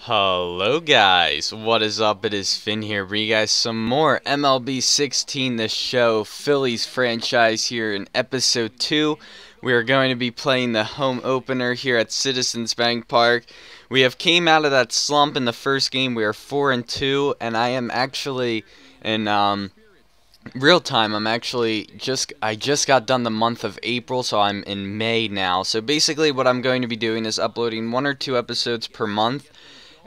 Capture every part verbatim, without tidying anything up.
Hello guys, what is up? It is Finn here, bringing you guys some more M L B sixteen The Show Phillies franchise here in episode two. We are going to be playing the home opener here at Citizens Bank Park. We have came out of that slump in the first game. We are four and two, and I am actually in um, real time. I'm actually just I just got done the month of April, so I'm in May now. So basically what I'm going to be doing is uploading one or two episodes per month.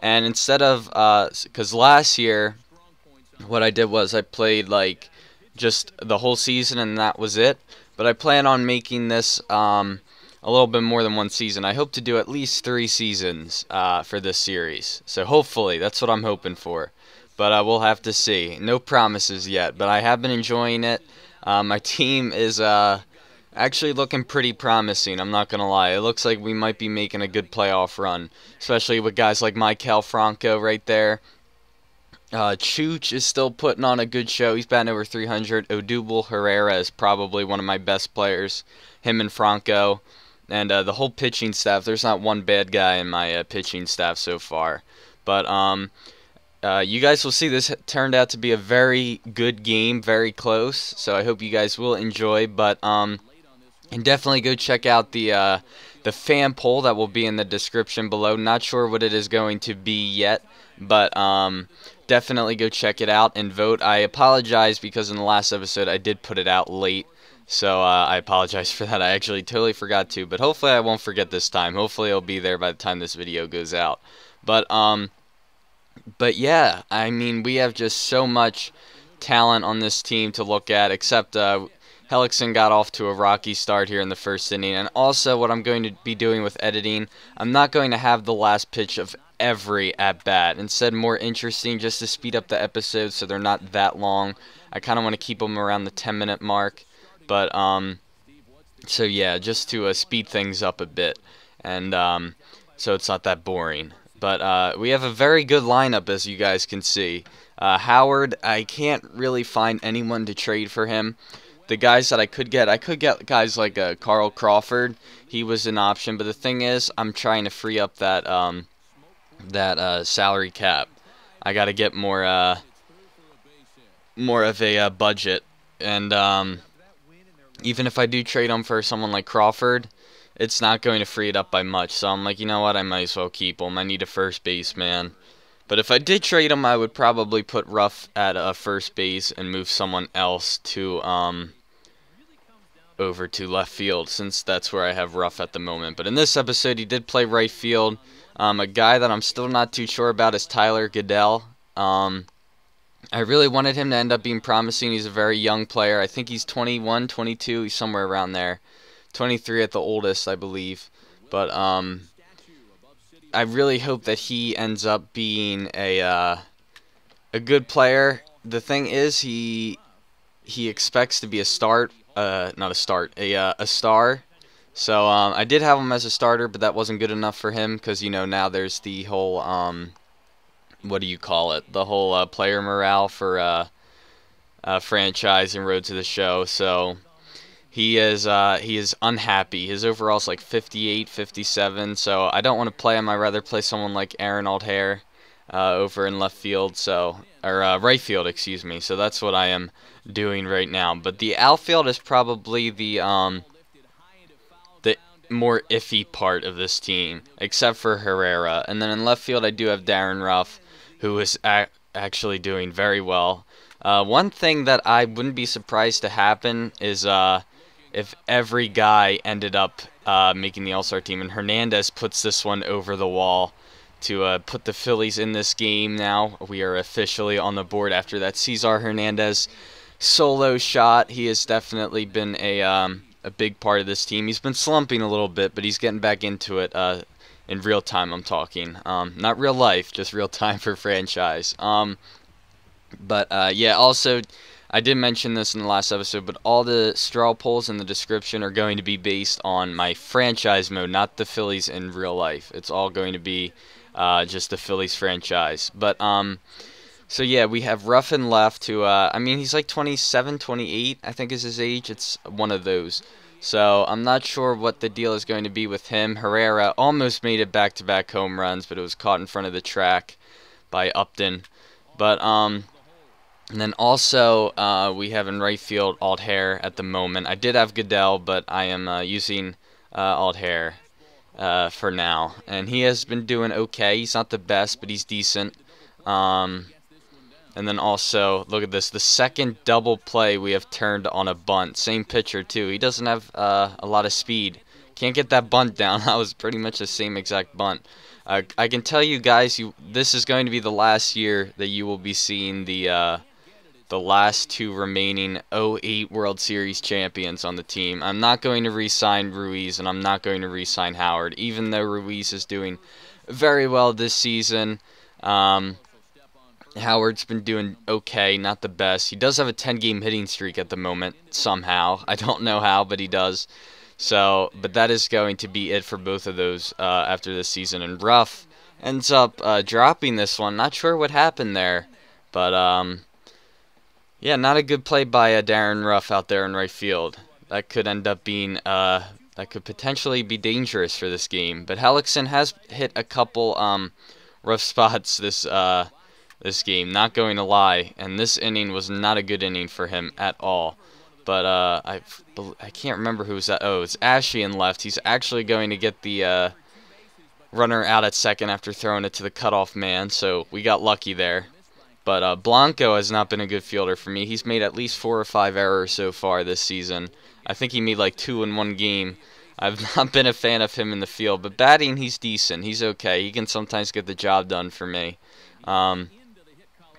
And instead of, because uh, last year, what I did was I played, like, just the whole season and that was it. But I plan on making this um, a little bit more than one season. I hope to do at least three seasons uh, for this series. So hopefully, that's what I'm hoping for. But uh, we'll have to see. No promises yet, but I have been enjoying it. Uh, my team is uh, actually looking pretty promising, I'm not going to lie. It looks like we might be making a good playoff run, especially with guys like Maikel Franco right there. Uh, Chooch is still putting on a good show. He's batting over three hundred. Odubel Herrera is probably one of my best players, him and Franco. And uh, the whole pitching staff, there's not one bad guy in my uh, pitching staff so far. But um, uh, you guys will see this turned out to be a very good game, very close. So I hope you guys will enjoy. But um, and definitely go check out the uh, the fan poll that will be in the description below. Not sure what it is going to be yet, but um, definitely go check it out and vote. I apologize because in the last episode I did put it out late, so uh, I apologize for that. I actually totally forgot to, but hopefully I won't forget this time. Hopefully it'll be there by the time this video goes out. But um, but yeah, I mean, we have just so much talent on this team to look at, except uh. Helixson got off to a rocky start here in the first inning. And also what I'm going to be doing with editing, I'm not going to have the last pitch of every at-bat. Instead, more interesting, just to speed up the episodes so they're not that long. I kind of want to keep them around the ten-minute mark. But, um, so yeah, just to uh, speed things up a bit. And um, so it's not that boring. But uh, we have a very good lineup, as you guys can see. Uh, Howard, I can't really find anyone to trade for him. The guys that I could get, I could get guys like uh, Carl Crawford. He was an option, but the thing is, I'm trying to free up that um, that uh, salary cap. I got to get more uh, more of a uh, budget, and um, even if I do trade him for someone like Crawford, it's not going to free it up by much. So I'm like, you know what? I might as well keep him. I need a first baseman. But if I did trade him, I would probably put Rupp at uh, first base and move someone else to um. over to left field, since that's where I have Ruff at the moment. But in this episode, he did play right field. Um, a guy that I'm still not too sure about is Tyler Goeddel. Um, I really wanted him to end up being promising. He's a very young player. I think he's twenty-one, twenty-two. He's somewhere around there. twenty-three at the oldest, I believe. But um, I really hope that he ends up being a, uh, a good player. The thing is, he he expects to be a start. Uh, not a start, a, uh, a star. So um, I did have him as a starter, but that wasn't good enough for him because, you know, now there's the whole, um, what do you call it? The whole uh, player morale for uh, uh, franchise and Road to the Show. So he is uh, he is unhappy. His overall is like fifty-eight, fifty-seven. So I don't want to play him. I'd rather play someone like Aaron Altherr uh, over in left field. So or uh, right field, excuse me. So that's what I am doing right now. But the outfield is probably the um the more iffy part of this team, except for Herrera. And then in left field, I do have Darin Ruf, who is a actually doing very well. Uh, one thing that I wouldn't be surprised to happen is uh if every guy ended up uh, making the All-Star team. And Hernandez puts this one over the wall to uh, put the Phillies in this game now. We are officially on the board after that Cesar Hernandez solo shot. He has definitely been a, um, a big part of this team. He's been slumping a little bit, but he's getting back into it uh, in real time, I'm talking. Um, not real life, just real time for franchise. Um, but, uh, yeah, also, I did mention this in the last episode, but all the straw polls in the description are going to be based on my franchise mode, not the Phillies in real life. It's all going to be uh, just the Phillies franchise. But, um... so yeah, we have Ruff and left, who, uh, I mean, he's like twenty-seven, twenty-eight, I think is his age. It's one of those. So I'm not sure what the deal is going to be with him. Herrera almost made it back-to-back home runs, but it was caught in front of the track by Upton. But um, and then also uh, we have in right field Altherr at the moment. I did have Goeddel, but I am uh, using uh, Altherr uh, for now, and he has been doing okay. He's not the best, but he's decent. Um, and then also, look at this, the second double play we have turned on a bunt. Same pitcher, too. He doesn't have uh, a lot of speed. Can't get that bunt down. That was pretty much the same exact bunt. Uh, I can tell you guys, you, this is going to be the last year that you will be seeing the uh, the last two remaining oh eight World Series champions on the team. I'm not going to re-sign Ruiz, and I'm not going to re-sign Howard, even though Ruiz is doing very well this season. Um, Howard's been doing okay, not the best. He does have a ten game hitting streak at the moment, somehow. I don't know how, but he does. So, but that is going to be it for both of those uh, after this season. And Ruff ends up uh, dropping this one. Not sure what happened there, but um, yeah, not a good play by uh, Darin Ruf out there in right field. That could end up being uh, that could potentially be dangerous for this game. But Helixson has hit a couple um, rough spots this. Uh, This game, not going to lie, and this inning was not a good inning for him at all. But uh, I, I can't remember who was that. Oh, it's Asche in left. He's actually going to get the uh, runner out at second after throwing it to the cutoff man. So we got lucky there. But uh, Blanco has not been a good fielder for me. He's made at least four or five errors so far this season. I think he made like two in one game. I've not been a fan of him in the field, but batting he's decent. He's okay. He can sometimes get the job done for me. Um,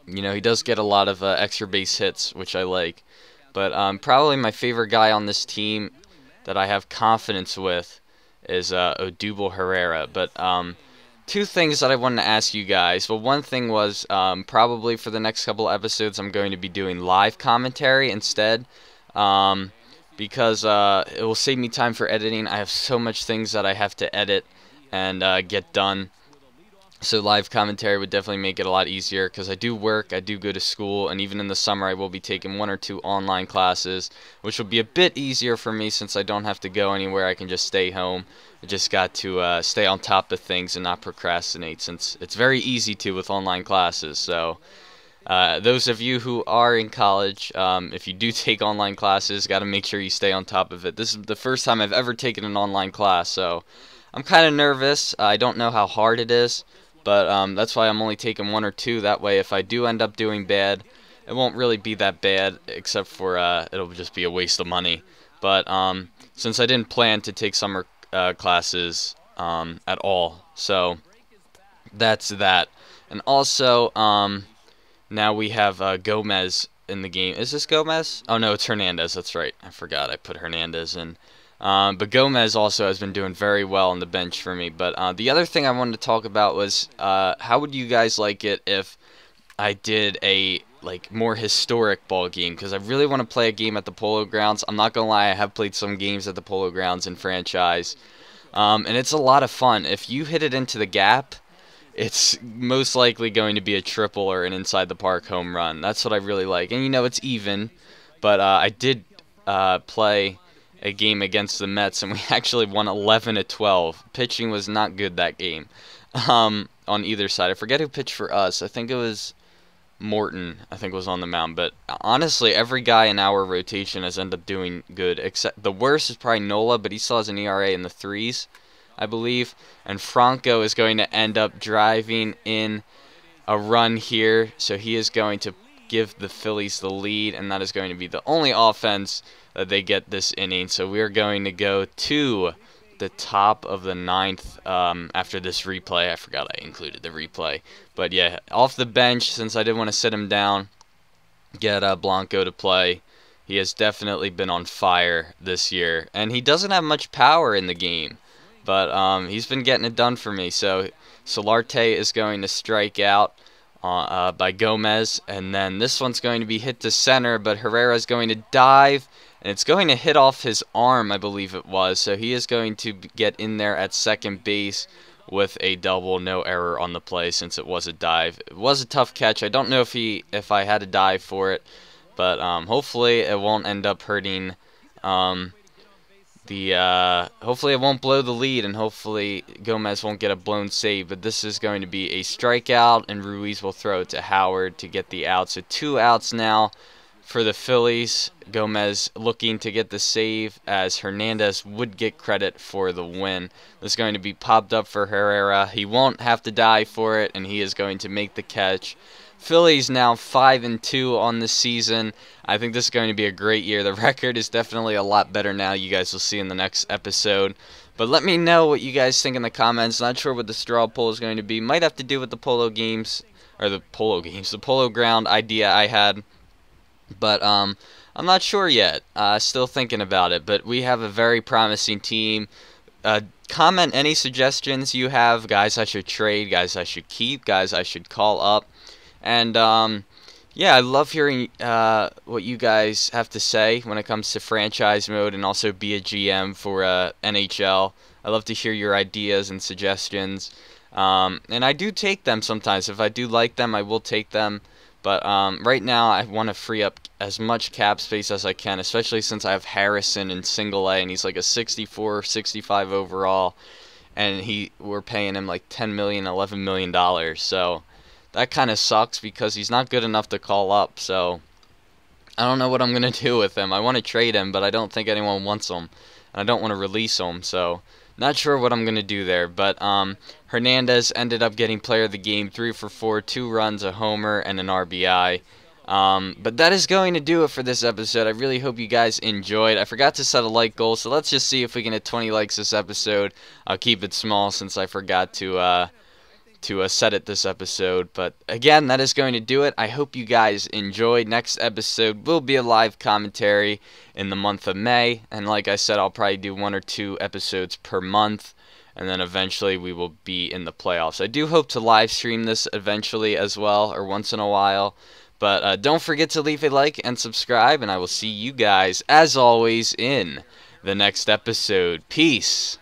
You know, he does get a lot of uh, extra base hits, which I like. But um, probably my favorite guy on this team that I have confidence with is uh, Odubel Herrera. But um, two things that I wanted to ask you guys. Well, one thing was um, probably for the next couple episodes I'm going to be doing live commentary instead. Um, because uh, it will save me time for editing. I have so much things that I have to edit and uh, get done. So live commentary would definitely make it a lot easier because I do work, I do go to school, and even in the summer I will be taking one or two online classes, which will be a bit easier for me since I don't have to go anywhere. I can just stay home. I just got to uh, stay on top of things and not procrastinate since it's very easy to with online classes. So uh, those of you who are in college, um, if you do take online classes, got to make sure you stay on top of it. This is the first time I've ever taken an online class, so I'm kind of nervous. I don't know how hard it is. But um, that's why I'm only taking one or two. That way, if I do end up doing bad, it won't really be that bad, except for uh, it'll just be a waste of money. But um, since I didn't plan to take summer uh, classes um, at all, so that's that. And also, um, now we have uh, Gomez in the game. Is this Gomez? Oh, no, it's Hernandez. That's right. I forgot I put Hernandez in. Um, but Gomez also has been doing very well on the bench for me. But uh, the other thing I wanted to talk about was uh, how would you guys like it if I did a like more historic ball game? Because I really want to play a game at the Polo Grounds. I'm not going to lie, I have played some games at the Polo Grounds in franchise. Um, and it's a lot of fun. If you hit it into the gap, it's most likely going to be a triple or an inside the park home run. That's what I really like. And you know, it's even. But uh, I did uh, play a game against the Mets, and we actually won eleven to twelve. Pitching was not good that game um, on either side. I forget who pitched for us. I think it was Morton, I think, was on the mound. But honestly, every guy in our rotation has ended up doing good. Except the worst is probably Nola, but he still has an E R A in the threes, I believe. And Franco is going to end up driving in a run here, so he is going to give the Phillies the lead, and that is going to be the only offense that they get this inning. So we are going to go to the top of the ninth um, after this replay. I forgot I included the replay. But yeah, off the bench, since I didn't want to sit him down, get uh, Blanco to play. He has definitely been on fire this year, and he doesn't have much power in the game, but um, he's been getting it done for me. So Solarte is going to strike out Uh, by Gomez, and then this one's going to be hit to center, but Herrera's going to dive, and it's going to hit off his arm, I believe it was, so he is going to get in there at second base with a double, no error on the play since it was a dive. It was a tough catch. I don't know if he, if I had a dive for it, but um, hopefully it won't end up hurting um, the uh, hopefully it won't blow the lead, and hopefully Gomez won't get a blown save, but this is going to be a strikeout, and Ruiz will throw it to Howard to get the out. So two outs now for the Phillies. Gomez looking to get the save, as Hernandez would get credit for the win. This is going to be popped up for Herrera. He won't have to die for it, and he is going to make the catch. Phillies now five and two on the season. I think this is going to be a great year. The record is definitely a lot better now. You guys will see in the next episode. But let me know what you guys think in the comments. Not sure what the straw poll is going to be. Might have to do with the Polo games, or the Polo games, the Polo Ground idea I had. But um, I'm not sure yet. Uh, still thinking about it. But we have a very promising team. Uh, comment any suggestions you have. Guys I should trade, guys I should keep, guys I should call up. And, um, yeah, I love hearing uh, what you guys have to say when it comes to franchise mode, and also be a G M for uh, N H L. I love to hear your ideas and suggestions. Um, and I do take them sometimes. If I do like them, I will take them. But um, right now, I want to free up as much cap space as I can, especially since I have Harrison in single A, and he's like a sixty-four, sixty-five overall. And he we're paying him like ten million dollars, eleven million dollars. So that kind of sucks because he's not good enough to call up, so I don't know what I'm going to do with him. I want to trade him, but I don't think anyone wants him, and I don't want to release him, so not sure what I'm going to do there. But um, Hernandez ended up getting player of the game, three for four, two runs, a homer, and an R B I. Um, but that is going to do it for this episode. I really hope you guys enjoyed. I forgot to set a like goal, so let's just see if we can hit twenty likes this episode. I'll keep it small since I forgot to... Uh, to uh, set it this episode. But again, that is going to do it. I hope you guys enjoyed. Next episode will be a live commentary in the month of May, and like I said, I'll probably do one or two episodes per month, and then eventually we will be in the playoffs. I do hope to live stream this eventually as well, or once in a while. But uh, don't forget to leave a like and subscribe, and I will see you guys as always in the next episode. Peace.